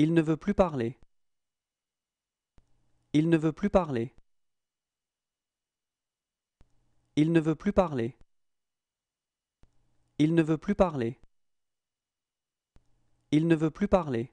Il ne veut plus parler. Il ne veut plus parler. Il ne veut plus parler. Il ne veut plus parler. Il ne veut plus parler.